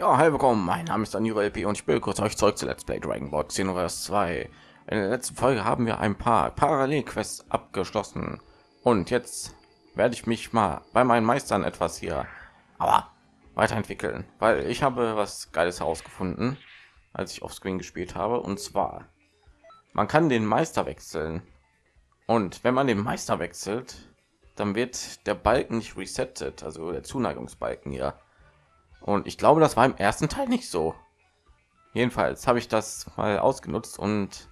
Ja, hi, willkommen, mein Name ist DanieruLP und ich begrüße euch zurück zu Let's Play Dragonball Xenoverse 2. In der letzten Folge haben wir ein paar Parallelquests abgeschlossen und jetzt werde ich mich mal bei meinen Meistern etwas hier weiterentwickeln, weil ich habe was Geiles herausgefunden, als ich offscreen gespielt habe, und zwar, man kann den Meister wechseln und wenn man den Meister wechselt, dann wird der Balken nicht resettet, also der Zuneigungsbalken hier. Und ich glaube, das war im ersten Teil nicht so. Jedenfalls habe ich das mal ausgenutzt und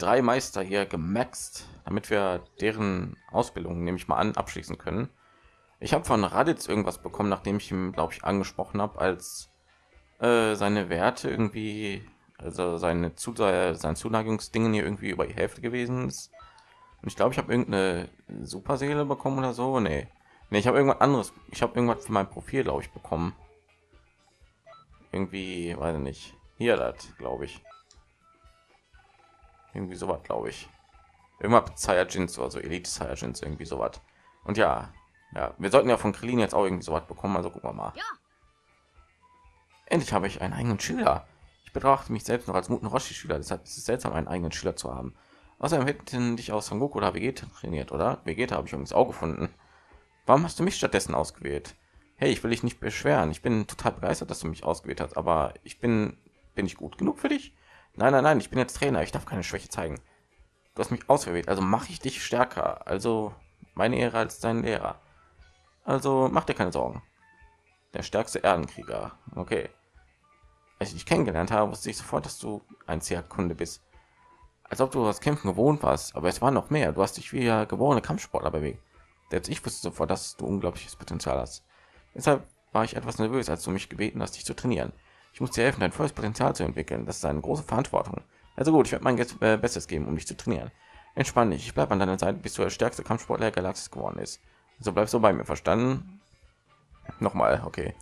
3 Meister hier gemaxt, damit wir deren Ausbildung, nehme ich mal an, abschließen können. Ich habe von Raditz irgendwas bekommen, nachdem ich ihm, glaube ich, angesprochen habe, als seine Werte irgendwie, also sein Zuneigungsdingen hier irgendwie über die Hälfte gewesen ist. Und ich glaube, ich habe irgendeine Superseele bekommen oder so. Nee, ich habe irgendwas anderes. Ich habe irgendwas für mein Profil, glaube ich, bekommen. Irgendwie, weiß ich nicht. Hier das, glaube ich. Irgendwie sowas, glaube ich. Irgendwas Saiyajins oder so, Elite Saiyajins, irgendwie sowas. Und ja, wir sollten ja von Krillin jetzt auch irgendwie sowas bekommen, also gucken wir mal. Ja. Endlich habe ich einen eigenen Schüler. Ich betrachte mich selbst noch als guten Roshi-Schüler, deshalb ist es seltsam, einen eigenen Schüler zu haben. Außerdem hätten dich aus Son Goku oder Vegeta trainiert, oder? Vegeta habe ich übrigens auch gefunden. Warum hast du mich stattdessen ausgewählt? Hey, ich will dich nicht beschweren. Ich bin total begeistert, dass du mich ausgewählt hast, aber bin ich gut genug für dich? Nein, ich bin jetzt Trainer. Ich darf keine Schwäche zeigen. Du hast mich ausgewählt, also mache ich dich stärker. Also meine Ehre als dein Lehrer. Also mach dir keine Sorgen. Der stärkste Erdenkrieger. Okay. Als ich dich kennengelernt habe, wusste ich sofort, dass du ein Zierkunde bist. Als ob du das Kämpfen gewohnt warst, aber es war noch mehr. Du hast dich wie der geborene Kampfsportler bewegt. Selbst ich wusste sofort, dass du unglaubliches Potenzial hast. Deshalb war ich etwas nervös, als du mich gebeten hast, dich zu trainieren. Ich muss dir helfen, dein volles Potenzial zu entwickeln. Das ist eine große Verantwortung. Also gut, ich werde mein Bestes geben, um dich zu trainieren. Entspann dich, ich bleibe an deiner Seite, bis du der stärkste Kampfsportler der Galaxis geworden ist. Also bleib so bei mir, verstanden? Nochmal, okay.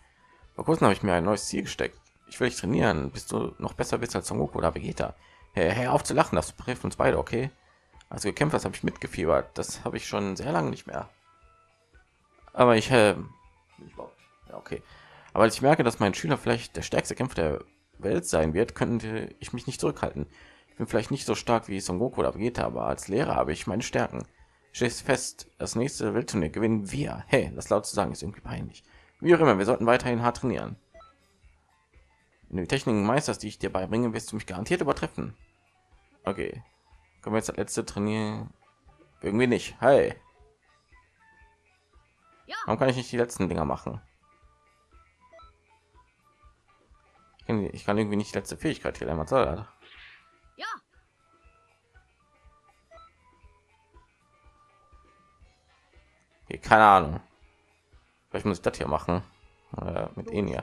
Vor kurzem habe ich mir ein neues Ziel gesteckt. Ich will dich trainieren, bis du noch besser bist als Son Goku oder Vegeta. Hey, auf zu lachen, das betrifft uns beide, okay? Also gekämpft, das habe ich mitgefiebert. Das habe ich schon sehr lange nicht mehr. Aber als ich merke, dass mein Schüler vielleicht der stärkste Kämpfer der Welt sein wird, könnte ich mich nicht zurückhalten. Ich bin vielleicht nicht so stark wie Son Goku oder Vegeta, aber als Lehrer habe ich meine Stärken. Stehst fest, das nächste Weltturnier gewinnen wir. Hey, das laut zu sagen ist irgendwie peinlich. Wie auch immer, wir sollten weiterhin hart trainieren. Wenn du die Techniken meisterst, die ich dir beibringe, wirst du mich garantiert übertreffen. Okay. Können wir jetzt das letzte trainieren? Irgendwie nicht. Hey. Ja. Warum kann ich nicht die letzten Dinger machen? Ich kann irgendwie nicht die letzte Fähigkeit hier einmal sagen. Ja. Okay, keine Ahnung. Vielleicht muss ich das hier machen. Mit Enya.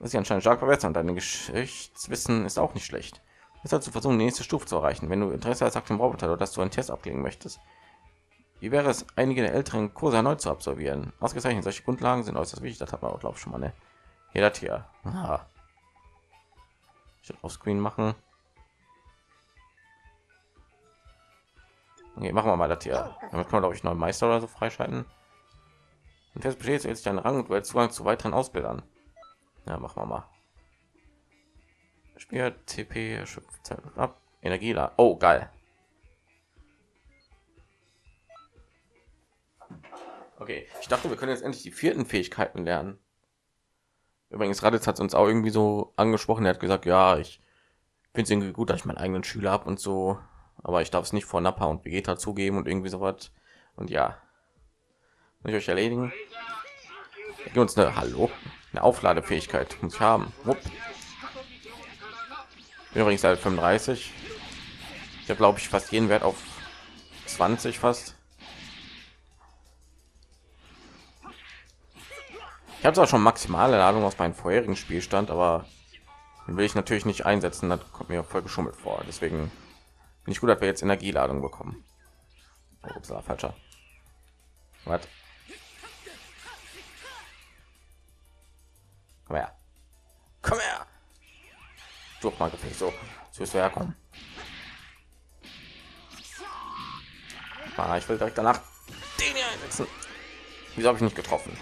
Das ist anscheinend stark verbessern. Deine Geschichtswissen ist auch nicht schlecht. Jetzt hast du versuchen, die nächste Stufe zu erreichen. Wenn du Interesse hast, sag dem Roboter, dass du einen Test ablegen möchtest. Wie wäre es, einige der älteren Kurse erneut zu absolvieren? Ausgezeichnet, solche Grundlagen sind äußerst wichtig. Das hat man auch, glaube ich, schon mal. Ne? Hier, das hier. Aha. Ich will auf Screen machen. Okay, machen wir mal das hier. Damit kann man, glaube ich, neuen Meister oder so freischalten. Und jetzt besteht jetzt deinen Rang und du hast Zugang zu weiteren Ausbildern. Ja, machen wir mal. Spiel TP schöpft ab. Energie da. Oh, geil. Okay, ich dachte, wir können jetzt endlich die vierten Fähigkeiten lernen. Übrigens, Raditz hat uns auch irgendwie so angesprochen. Er hat gesagt, ja, ich finde es irgendwie gut, dass ich meinen eigenen Schüler habe und so. Aber ich darf es nicht vor Nappa und Vegeta zugeben und irgendwie sowas. Und ja, muss ich euch erledigen. Gib uns eine Aufladefähigkeit muss ich haben. Wupp. Bin übrigens halt 35. Ich habe, glaube ich, fast jeden Wert auf 20 fast. Ich habe zwar schon maximale Ladung aus meinem vorherigen Spielstand, aber den will ich natürlich nicht einsetzen. Das kommt mir voll geschummelt vor. Deswegen bin ich gut, dass wir jetzt Energieladung bekommen. Upsala, falscher. Was? Komm her. Komm her. Doch mal gefällt so ist er kommen. Ah, ich will direkt danach den hier einsetzen. Wieso habe ich nicht getroffen?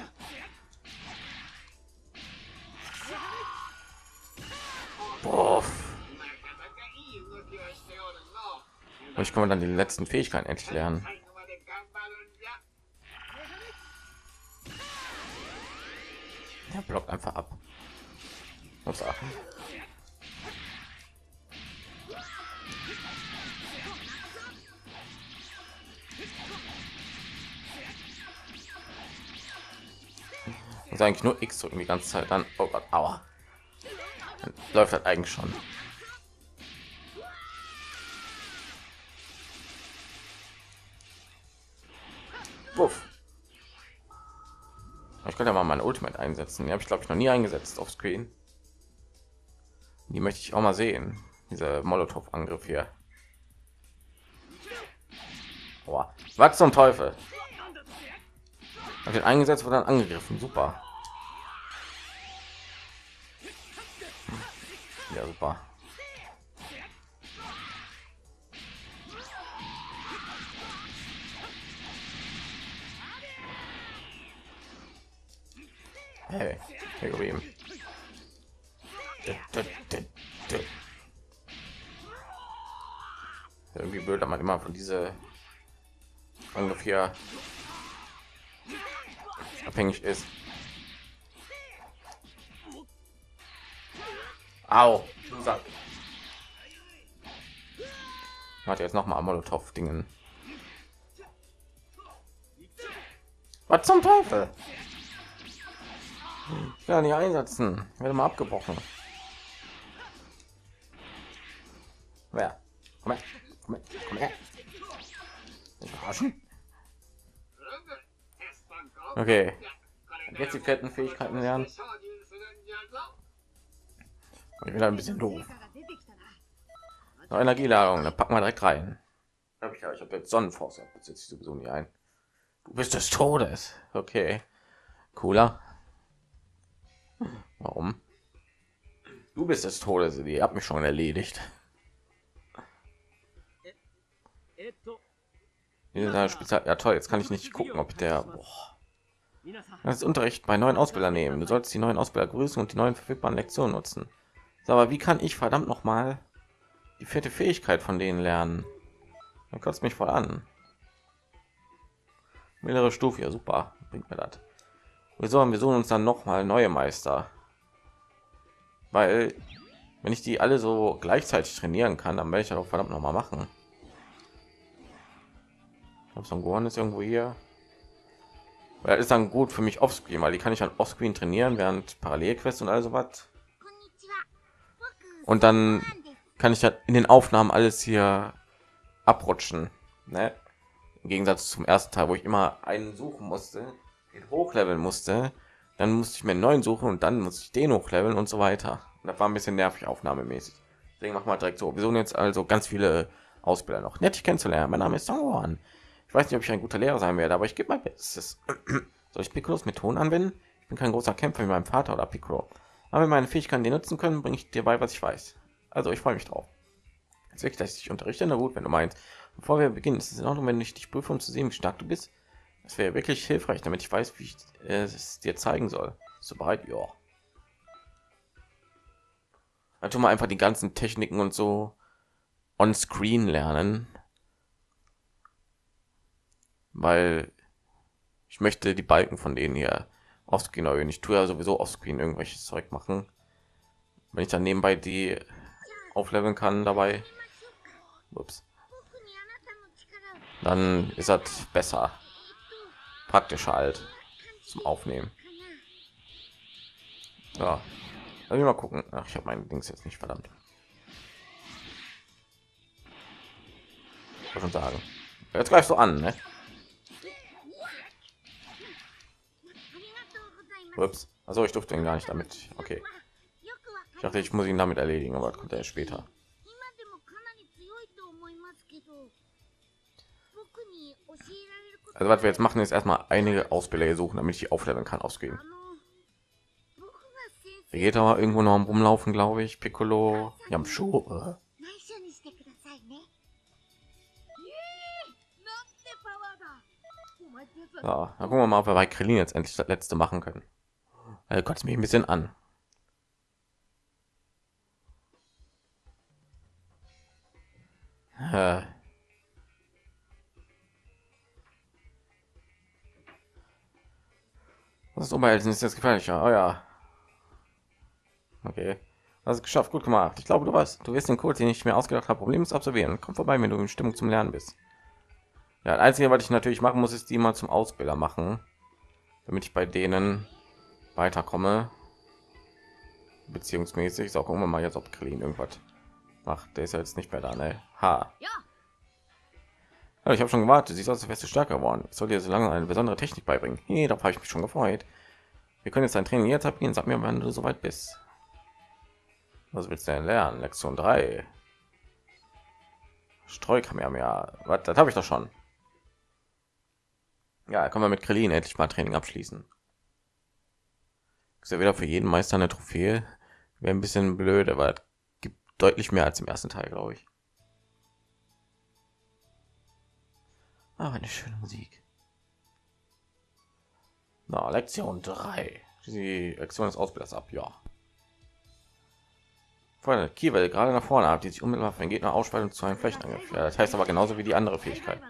Ich kann dann die letzten Fähigkeiten endlich lernen. Der blockt einfach ab. Ups, ach. Muss eigentlich nur X drücken die ganze Zeit, dann oh Gott, aua. Dann läuft halt eigentlich schon. Wuff. Ich könnte ja mal mein Ultimate einsetzen. Die habe ich glaube ich noch nie eingesetzt auf Screen. Die möchte ich auch mal sehen. Dieser Molotow-Angriff hier. Boah. Was zum Teufel? Wird eingesetzt, wurde dann angegriffen. Super. Ja, super. Hey, hier geblieben. Irgendwie blöd, man immer von diese Angriff hier abhängig ist. Au, Sack. Warte, jetzt noch mal Molotov Dingen. Was zum Teufel? Ja, nicht einsetzen. Ich werde mal abgebrochen. Wer? Komm her. Komm her. Komm her. Okay. Jetzt die Kettenfähigkeiten lernen. Ich bin ein bisschen doof. Noch Energielagerung, dann packen wir direkt rein. Habe ich ja, ich habe jetzt Sonnenforce, das setze ich sowieso nie ein. Du bist des Todes. Okay. Cooler. Warum? Du bist des Todes, die hat mich schon erledigt. Ja toll, jetzt kann ich nicht gucken, ob der... Boah. Das ist Unterricht bei neuen Ausbilder nehmen. Du sollst die neuen Ausbilder grüßen und die neuen verfügbaren Lektionen nutzen. Aber wie kann ich verdammt noch mal die vierte Fähigkeit von denen lernen? Dann kotzt mich voll an. Mittlere Stufe, ja super, bringt mir das. Wir suchen uns dann noch mal neue Meister, weil wenn ich die alle so gleichzeitig trainieren kann, dann werde ich auch verdammt noch mal machen. Songwan ist irgendwo hier. Das ist dann gut für mich offscreen, weil die kann ich an offscreen trainieren, während Parallelquests und also was. Und dann kann ich das in den Aufnahmen alles hier abrutschen. Ne? Im Gegensatz zum ersten Teil, wo ich immer einen suchen musste, den hochleveln musste, dann musste ich mir einen neuen suchen und dann muss ich den hochleveln und so weiter. Und das war ein bisschen nervig aufnahmemäßig. Deswegen machen wir direkt so. Wir suchen jetzt also ganz viele Ausbilder noch. Nett, dich kennenzulernen. Mein Name ist Songwan. Ich weiß nicht, ob ich ein guter Lehrer sein werde, aber ich gebe mein Bestes. Soll ich Piccolos Methoden anwenden? Ich bin kein großer Kämpfer wie meinem Vater oder Piccolo. Aber wenn meine Fähigkeiten die nutzen können, bringe ich dir bei, was ich weiß. Also ich freue mich drauf. Jetzt wirklich, dass ich dich unterrichte, na gut, wenn du meinst. Bevor wir beginnen, ist es in Ordnung, wenn ich dich prüfe, um zu sehen, wie stark du bist. Das wäre wirklich hilfreich, damit ich weiß, wie ich es dir zeigen soll. Bist du bereit? Ja. Dann tun wir einfach die ganzen Techniken und so on-screen lernen. Weil ich möchte die Balken von denen hier offscreen erhöhen. Ich tue ja sowieso offscreen irgendwelches Zeug machen. Wenn ich dann nebenbei die aufleveln kann dabei, ups, dann ist das besser, praktischer halt zum Aufnehmen. Ja, also mal gucken. Ach, ich habe mein Dings jetzt nicht, verdammt. Ich wollte schon sagen. Jetzt greifst du an, ne? Ups. Also ich durfte ihn gar nicht damit. Okay. Ich dachte, ich muss ihn damit erledigen, aber das kommt er später. Also was wir jetzt machen, ist erstmal einige Ausbilder suchen, damit ich die aufleveln kann, ausgehen. Vegeta war irgendwo noch rumlaufen, glaube ich. Piccolo, Yamchu. Ja, dann gucken wir mal, ob wir bei Krillin jetzt endlich das letzte machen können. Kotzt mich ein bisschen an. Das Umwelt ist jetzt gefährlicher. Oh ja. Okay. Also geschafft, gut gemacht. Ich glaube, du wirst den Code, den ich mir ausgedacht habe, problemlos absolvieren. Komm vorbei, wenn du in Stimmung zum Lernen bist. Ja, das Einzige, was ich natürlich machen muss, ist die mal zum Ausbilder machen, damit ich bei denen weiterkomme. Beziehungsmäßig, so gucken wir mal jetzt, ob Krillin irgendwas macht. Der ist ja jetzt nicht mehr da, ne? Ha. Ja, ich habe schon gewartet. Sie ist also feste stärker geworden. Ich soll dir so lange eine besondere Technik beibringen. Hey, da habe ich mich schon gefreut. Wir können jetzt ein Training jetzt abgehen. Sag mir, wann du soweit bist. Was willst du denn lernen? Lektion 3. Streukamehameha. Was, das habe ich doch schon. Ja, können wir mit Krillin endlich mal Training abschließen. Ist ja wieder für jeden Meister eine Trophäe. Wäre ein bisschen blöd, aber es gibt deutlich mehr als im ersten Teil, glaube ich. Aber eine schöne Musik. Na, Lektion 3. Die Lektion des Ausbilders ab, ja. Freunde, Kiewelle gerade nach vorne ab, die sich unmittelbar für den Gegner ausschweift und zu einem Flächenangriff. Ja, das heißt aber genauso wie die andere Fähigkeit.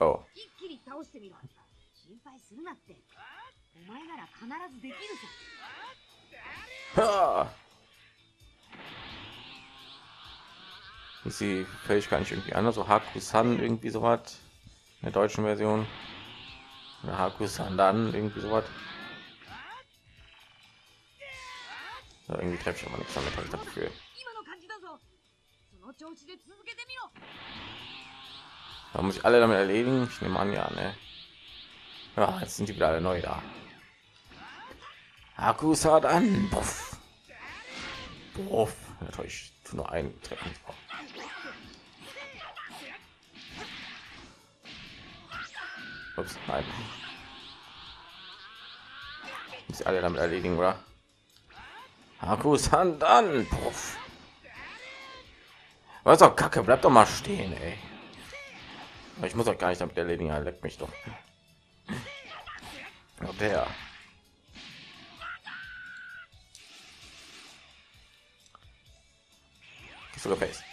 Oh. Ha! Ist die Fähigkeit nicht irgendwie anders? So Hakusan irgendwie so was in der deutschen Version. Oder Hakusan dann irgendwie so was. Ja, irgendwie treffe ich aber nichts damit, habe ich das Gefühl. Da muss ich alle damit erledigen. Ich nehme an, ja, ne? Ja, jetzt sind die wieder alle neu da. Hakusan an. Puff. Puff. Natürlich nur einen Treffen. Ups, nein. Muss alle damit erledigen, oder? Hakusan dann. Puff. Was doch Kacke, bleibt doch mal stehen, ey. Ich muss auch gar nicht damit erledigen, er leckt mich doch. Oh, der. Sogar fest.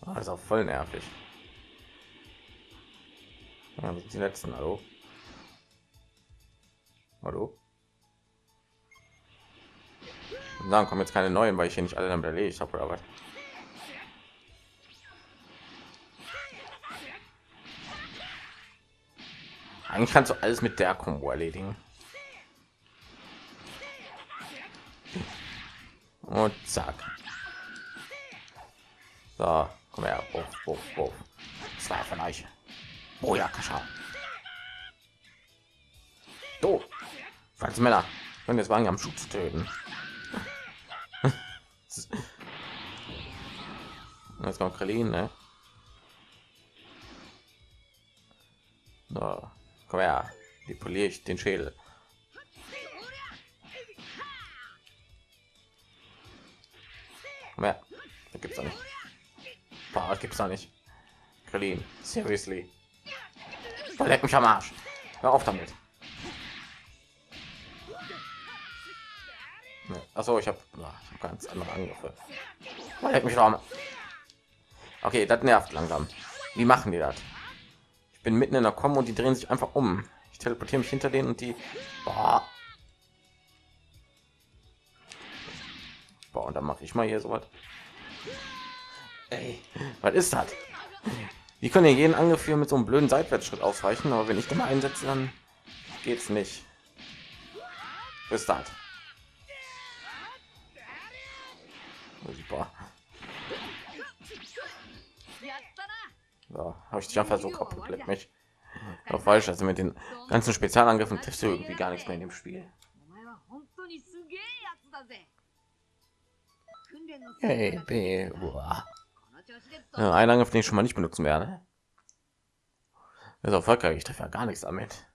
Das ist auch voll nervig. Ja, das sind die letzten, hallo? Hallo? Und dann kommen jetzt keine neuen, weil ich hier nicht alle damit erledigt habe, oder was? Eigentlich kannst du alles mit der Kombo erledigen. Und zack. So, komm her. Oh, oh, oh. Das war von euch. Oh ja, Kascha. So, falls Männer können jetzt wagen, am Schub zu töten. Jetzt kommt Krillin, ne? So, komm her. Die poliere ich den Schädel. Mehr gibt es nicht, gibt es da nicht. Krillin, seriously, leck mich am Arsch, hör auf damit. Also ich habe ganz andere Angriffe. Leck mich am... Okay, das nervt langsam. Wie machen die das? Ich bin mitten in der Kombo und die drehen sich einfach um. Ich teleportiere mich hinter denen und die... Boah. Und dann mache ich mal hier so was. Was ist das? Die können ja jeden Angriff hier mit so einem blöden Seitwärtsschritt ausweichen, aber wenn ich den mal einsetze, dann geht's nicht. Bis dann. Super. So, habe ich dich einfach so kaputt, leck mich. Doch falsch, also mit den ganzen Spezialangriffen triffst du irgendwie gar nichts mehr in dem Spiel. Hey, B. Ja, ein Angriff, den ich schon mal nicht benutzen werde. Das ist erfolgreich, ich treffe ja gar nichts damit.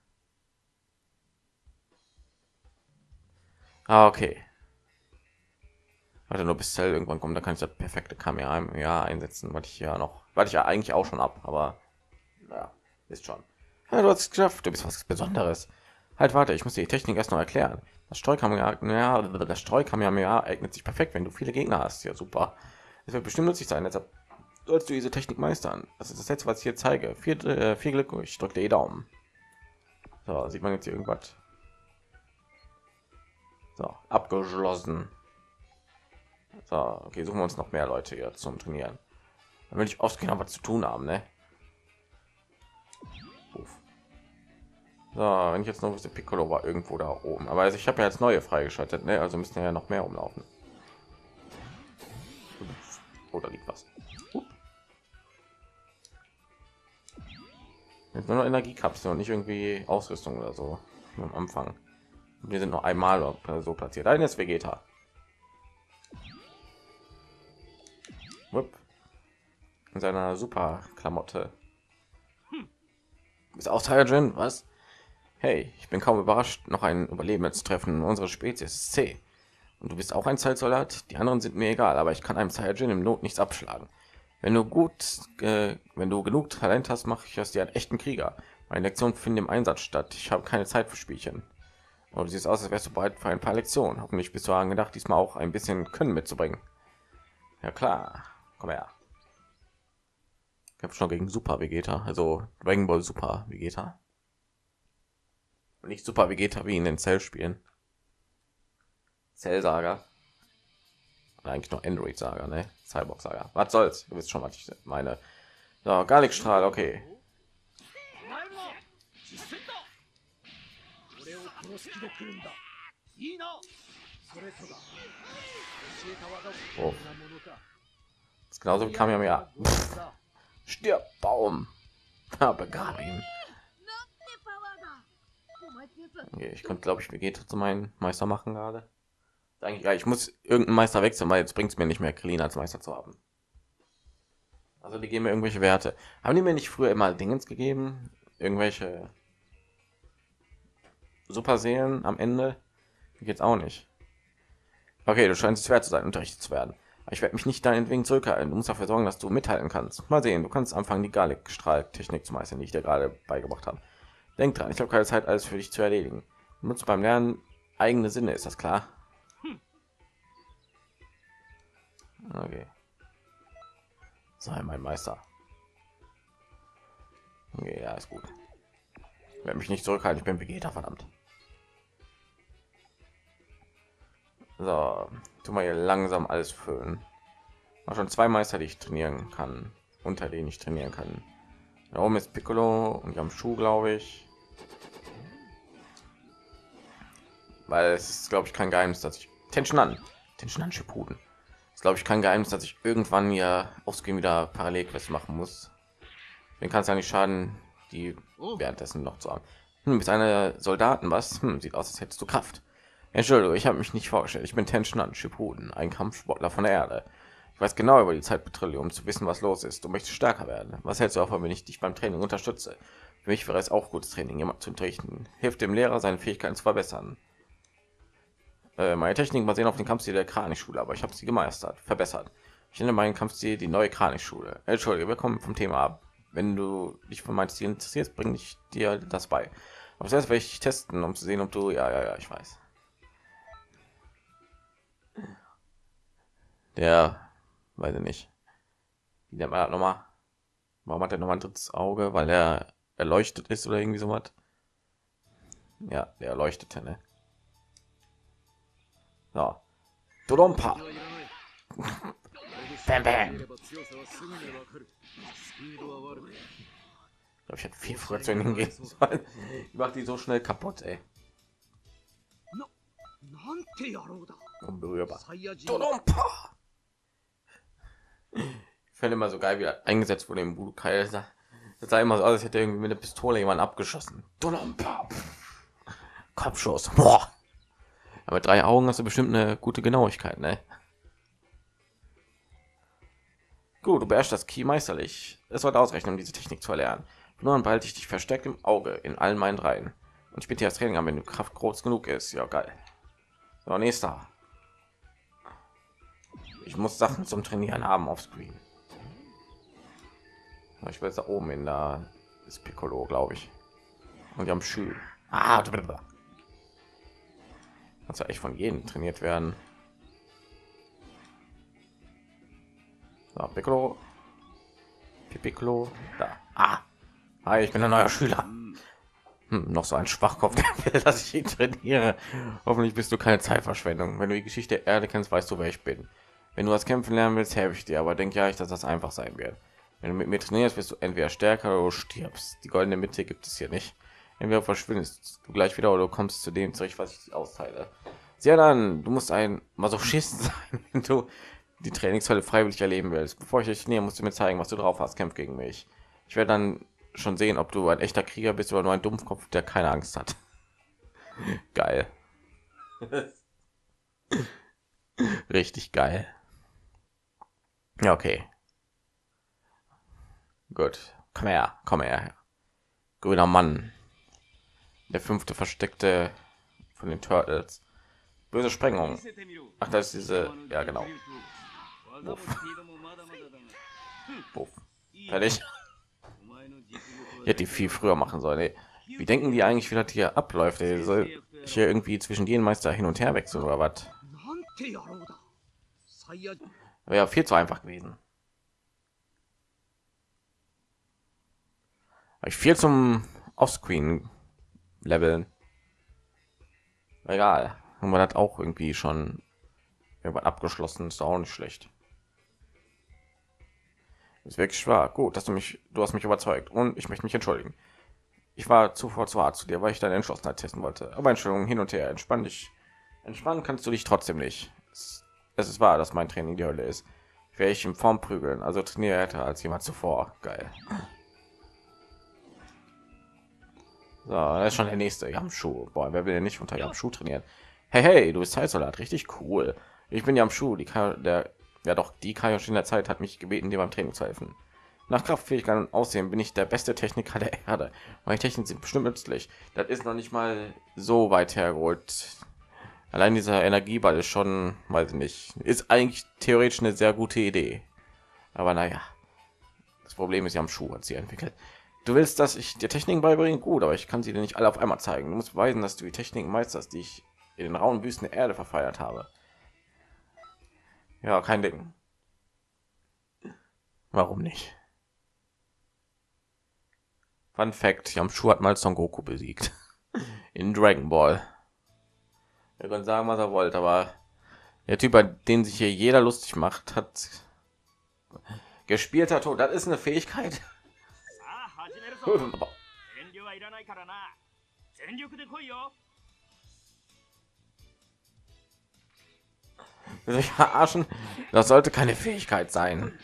Ah, okay. Warte nur bis Cell irgendwann kommt, da kann ich das perfekte Kamera ja einsetzen, was ich ja eigentlich auch schon ab, aber ja, ist schon. Ja, du hast es geschafft, du bist was Besonderes. Halt, warte, ich muss die Technik erst noch erklären. Das Streukamehameha eignet sich perfekt, wenn du viele Gegner hast. Ja, super. Es wird bestimmt nützlich sein. Deshalb sollst du diese Technik meistern. Das ist das letzte, was ich hier zeige. Viel Glück, ich drücke die Daumen. So, sieht man jetzt hier irgendwas? So, abgeschlossen. So, okay, suchen wir uns noch mehr Leute hier zum Trainieren. Dann will ich oft genau was zu tun haben, ne? So, wenn ich jetzt noch wusste, Piccolo war irgendwo da oben. Aber also ich habe ja jetzt neue freigeschaltet, ne? Also müssen ja noch mehr umlaufen. Oder liegt was? Jetzt nur noch Energiekapsel und nicht irgendwie Ausrüstung oder so am Anfang. Wir sind noch einmal so platziert. Ein ist Vegeta. In seiner super Klamotte. Ist auch Saiyajin, was? Hey, ich bin kaum überrascht, noch einen Überlebenden zu treffen. Unsere Spezies ist C. Und du bist auch ein Zeitsoldat? Die anderen sind mir egal, aber ich kann einem Saiyajin im Not nichts abschlagen. Wenn du genug Talent hast, mache ich aus dir einen echten Krieger. Meine Lektionen finden im Einsatz statt. Ich habe keine Zeit für Spielchen. Und siehst aus, als wärst du bereit für ein paar Lektionen. Hoffentlich bist du daran gedacht, diesmal auch ein bisschen Können mitzubringen. Ja klar, komm her. Ich habe schon gegen Super Vegeta, also Dragon Ball Super Vegeta. Und nicht Super Vegeta wie in den Cell-Spielen. Cell-Saga. Eigentlich noch Android-Saga, ne? Cyborg-Saga. Was soll's? Du wisst schon, was ich meine. So, Garlic Strahl, okay. Oh. Das ist genauso wie Kamehameha. Stirb, Baum. Aber gar nicht. Okay, ich könnte, glaube ich, Vegeta zu meinem Meister machen gerade. Eigentlich, ja, ich muss irgendeinen Meister wechseln, weil jetzt bringt es mir nicht mehr, Krillin als Meister zu haben. Also die geben mir irgendwelche Werte. Haben die mir nicht früher immer Dingens gegeben? Irgendwelche Superseelen am Ende? Geht's auch nicht. Okay, du scheinst schwer zu sein, unterrichtet zu werden. Aber ich werde mich nicht deinetwegen zurückhalten. Du musst dafür sorgen, dass du mithalten kannst. Mal sehen, du kannst anfangen, die Garlic-Strahl-Technik zu meistern, die ich dir gerade beigebracht habe. Denk dran, ich habe keine Zeit, alles für dich zu erledigen. Nutze beim Lernen eigene Sinne, ist das klar? Okay. Sei mein Meister. Okay, ja, ist gut. Ich werde mich nicht zurückhalten, ich bin Vegeta, verdammt. So, tu mal hier langsam alles füllen. War schon zwei Meister, die ich trainieren kann, unter denen ich trainieren kann. Da oben ist Piccolo und Yamchu, glaube ich. Weil es ist, glaube ich, kein Geheimnis, dass ich Tension Schiphuden. Ist, glaube ich, kein Geheimnis, dass ich irgendwann ja ausgehen wieder Parallelquests machen muss. Den kann es ja nicht schaden, die währenddessen noch zu haben. Bist eine Soldaten, was? Sieht aus, als hättest du Kraft. Entschuldigung, ich habe mich nicht vorgestellt. Ich bin Tension Schiphuden, ein Kampfsportler von der Erde. Ich weiß genau über die Zeitpatrouille, um zu wissen, was los ist. Du möchtest stärker werden. Was hältst du davon, wenn ich dich beim Training unterstütze? Für mich wäre es auch gutes Training, jemand zu unterrichten. Hilft dem Lehrer, seine Fähigkeiten zu verbessern. Meine Technik basieren auf den Kampfstil der Kranichschule, aber ich habe sie gemeistert, verbessert. Ich nenne meinen Kampfstil die neue Kranichschule. Entschuldige, wir kommen vom Thema ab. Wenn du dich von meinem Stil interessierst, bringe ich dir das bei. Aber selbst werde ich dich testen, um zu sehen, ob du... Ja, ich weiß. Der... weiß ich nicht. Wie nennt man das nochmal? Warum hat er nochmal ein drittes Auge? Weil er erleuchtet ist oder irgendwie so was? Ja, der Erleuchtete, ne? So. Dodompa. Bam, bam. Ich glaube, ich hätte viel früher zu ihnen hingehen sollen. Ich mache die so schnell kaputt, ey. Unberührbar. Dodompa. Ich finde immer so geil, wie er eingesetzt wurde im Budokai. Das sah immer so aus, als hätte irgendwie mit einer Pistole jemand abgeschossen. Dodompa. Kopfschuss. Boah. Aber 3 Augen hast du bestimmt eine gute Genauigkeit, ne? Gut, du beherrschst das Ki meisterlich. Es sollte ausreichen, um diese Technik zu erlernen. Nur behalte ich dich versteckt im Auge in allen meinen Reihen. Und ich bitte dir das Training an, wenn die Kraft groß genug ist. Ja, geil. So, nächster. Ich muss Sachen zum Trainieren haben auf Screen. Ich weiß, da oben in der ist Piccolo, glaube ich. Und wir haben Schül. Ah, kannst ja echt von jedem trainiert werden. So, Piccolo. Für Piccolo. Da. Ah. Hi, ich bin ein neuer Schüler. Noch so ein Schwachkopf, der will, dass ich ihn trainiere. Hoffentlich bist du keine Zeitverschwendung. Wenn du die Geschichte der Erde kennst, weißt du, wer ich bin. Wenn du das Kämpfen lernen willst, helfe ich dir, aber denk ja nicht, dass das einfach sein wird. Wenn du mit mir trainierst, wirst du entweder stärker oder du stirbst. Die goldene Mitte gibt es hier nicht. Entweder verschwindest du gleich wieder oder du kommst zu dem zurecht, was ich austeile. Sehr dann, du musst ein Masochist sein, wenn du die Trainingshölle freiwillig erleben willst. Bevor ich dich näher, musst du mir zeigen, was du drauf hast. Kämpf gegen mich. Ich werde dann schon sehen, ob du ein echter Krieger bist oder nur ein Dumpfkopf, der keine Angst hat. Geil. Richtig geil. Ja, okay. Gut. Komm her, komm her. Grüner Mann. Der fünfte Versteckte von den Turtles. Böse Sprengung. Ach, das ist diese... Ja, genau. Buff. Buff. Fertig. Hätte die viel früher machen sollen. Ey. Wie denken die eigentlich, wie das hier abläuft? Ey? Soll ich hier irgendwie zwischen den Meister hin und her wechseln oder was? Wäre viel zu einfach gewesen. Hab ich viel zum Offscreen leveln. Egal. Und man hat auch irgendwie schon irgendwann abgeschlossen, ist auch nicht schlecht. Ist wirklich wahr. Gut, dass du hast mich überzeugt und ich möchte mich entschuldigen. Ich war zuvor zu hart zu dir, weil ich deine Entschlossenheit testen wollte. Aber Entschuldigung, hin und her, entspann dich. Entspannen kannst du dich trotzdem nicht. Es ist wahr, dass mein Training die Hölle ist. Wäre ich in Form prügeln, also trainiere härter als jemand zuvor. Geil. So, das ist schon der nächste Yamchu. Boah, wer will denn nicht unter Yamchu trainieren? Hey, hey, du bist Zeitsoldat, richtig cool. Ich bin Yamchu, die Kaioshin der Zeit hat mich gebeten, dir beim Training zu helfen. Nach Kraftfähigkeit und Aussehen bin ich der beste Techniker der Erde. Meine Techniken sind bestimmt nützlich. Das ist noch nicht mal so weit hergeholt. Allein dieser Energieball ist schon, weiß ich nicht, ist eigentlich theoretisch eine sehr gute Idee. Aber naja, das Problem ist, Yamchu hat sie entwickelt. Du willst, dass ich dir Techniken beibringe? Gut, aber ich kann sie dir nicht alle auf einmal zeigen. Du musst beweisen, dass du die Techniken meisterst, die ich in den rauen Wüsten der Erde verfeiert habe. Ja, kein Ding. Warum nicht? Fun Fact, Yamchu hat mal Son Goku besiegt. In Dragon Ball. Er kann sagen, was er wollte, aber der Typ, bei dem sich hier jeder lustig macht, hat gespielter Tod. Das ist eine Fähigkeit. Will ich verarschen? Das sollte keine Fähigkeit sein.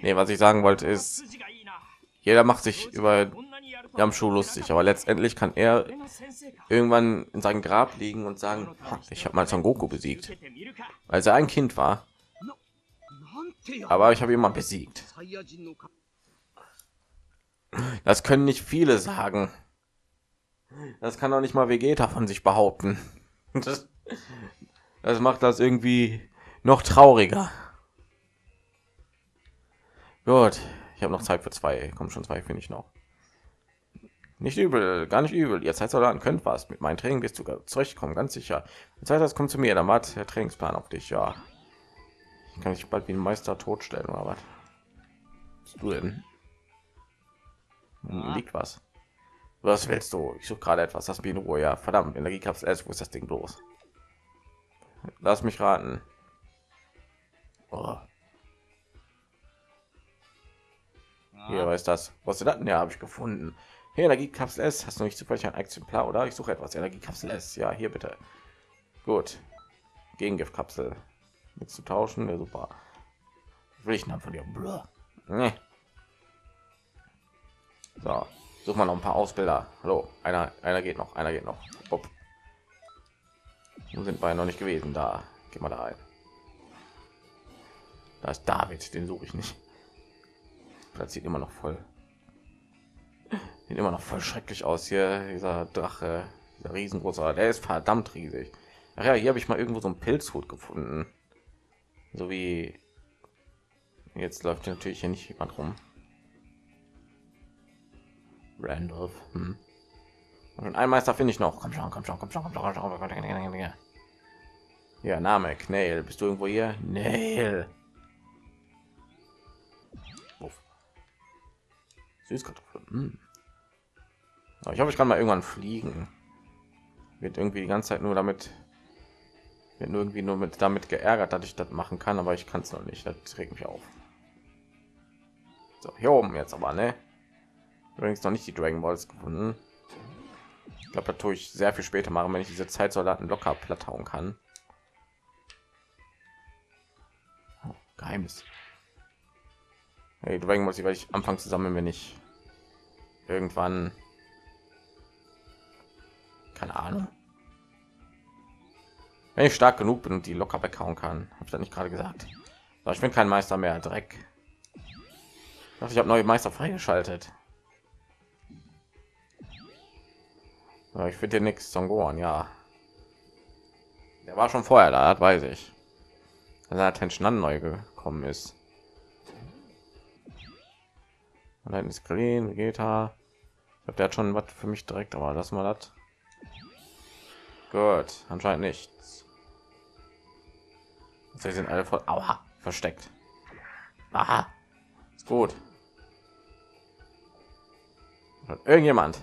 Nee, was ich sagen wollte ist, jeder macht sich über Yamchu lustig, aber letztendlich kann er irgendwann in seinem Grab liegen und sagen, ich habe mal Son Goku besiegt, als er ein Kind war. Aber ich habe ihn mal besiegt. Das können nicht viele sagen. Das kann doch nicht mal Vegeta von sich behaupten. Das macht das irgendwie noch trauriger. Gut, ich habe noch Zeit für zwei. Kommt schon, zwei finde ich noch. Nicht übel, gar nicht übel. Ihr Zeitsoldaten könnt was. Mit meinen Training bist du zurechtkommen, ganz sicher. Wenn Zeit hast, komm zu mir. Dann wartet der Trainingsplan auf dich. Ja, ich kann mich bald wie ein Meister totstellen oder was? Du denn? Liegt was? Was willst du? Ich suche gerade etwas, das mir in Ruhe. Ja, verdammt, Energiekapsel S, wo ist das Ding bloß? Lass mich raten. Oh. Hier, was ist das? Was ist das denn? Ja, habe ich gefunden. Hey, Energiekapsel S, hast du nicht zufällig ein Exemplar, oder? Ich suche etwas, Energiekapsel S. Ja, hier bitte. Gut. Gegengiftkapsel. Mit zu tauschen, ja, super. Will ich von dir? Nee. So. Such mal noch ein paar Ausbilder. Hallo, einer geht noch, Hopp. Sind wir noch nicht gewesen, da gehen wir da rein. Da ist David, den suche ich nicht. Das sieht immer noch voll. Sieht immer noch voll schrecklich aus hier, dieser Drache, dieser riesengroßer, der ist verdammt riesig. Ach ja, hier habe ich mal irgendwo so einen Pilzhut gefunden. So wie jetzt läuft natürlich hier nicht jemand rum. Randolph. Und ein Meister finde ich noch. Komm schon, komm schon, komm schon, komm schon, komm schon. Ja, Name Knail. Bist du irgendwo hier? Knail. Süßkartoffeln. Hm. Ich hoffe, ich kann mal irgendwann fliegen. Wird irgendwie die ganze Zeit nur damit, wird irgendwie nur mit damit geärgert, dass ich das machen kann, aber ich kann es noch nicht. Das regt mich auf. So, hier oben jetzt aber, ne? Übrigens noch nicht die Dragon Balls gefunden. Ich glaube, da tue ich sehr viel später machen, wenn ich diese Zeitsoldaten locker platt hauen kann. Oh, Geheimnis. Hey, Dragon Balls, die werde ich anfangen zu sammeln, wenn ich irgendwann, keine Ahnung, wenn ich stark genug bin und die locker weghauen kann. Habe ich das nicht gerade gesagt? So, ich bin kein Meister mehr. Dreck. Ich dachte, ich habe neue Meister freigeschaltet. So, ich finde hier nichts. Songwan, ja, der war schon vorher da, das weiß ich, dass er Tension neu gekommen ist. Und dann ist Krillin, Vegeta. Ich glaube, der hat schon was für mich direkt, aber lass mal das. Gut, anscheinend nichts. Sie sind alle voll, aua, versteckt. Aha, ist gut. Und irgendjemand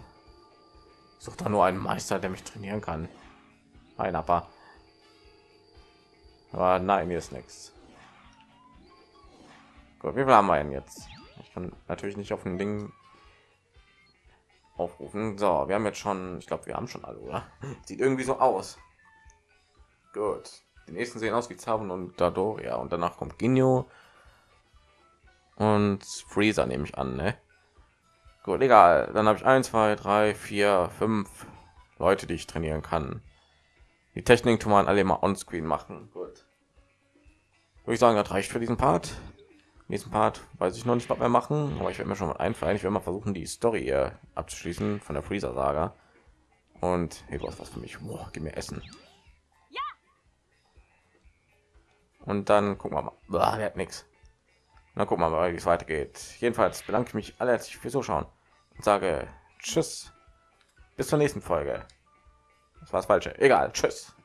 sucht da nur einen Meister, der mich trainieren kann. Ein Nappa. Aber nein, mir ist nichts. Gut, wie viel haben wir denn jetzt? Ich kann natürlich nicht auf ein Ding aufrufen. So, wir haben jetzt schon, ich glaube, wir haben schon alle, oder? Sieht irgendwie so aus. Gut, die nächsten sehen aus wie Zabu und Dadoria und danach kommt Gino und Freezer, nehme ich an, ne? Gut, egal, dann habe ich 1, 2, 3, 4, 5 Leute, die ich trainieren kann. Die Technik tun wir alle mal on screen machen. Gut, würde ich sagen, das reicht für diesen Part. Nächsten Part weiß ich noch nicht, was wir machen, aber ich werde mir schon mal einfallen. Ich werde mal versuchen, die Story hier abzuschließen von der Freezer-Saga. Und hier brauchst was für mich. Boah, gib mir Essen. Und dann gucken wir mal. Boah, der hat nichts. Dann gucken wir mal, wie es weitergeht. Jedenfalls bedanke ich mich alle herzlich fürs Zuschauen und sage Tschüss. Bis zur nächsten Folge. Das war das Falsche. Egal. Tschüss.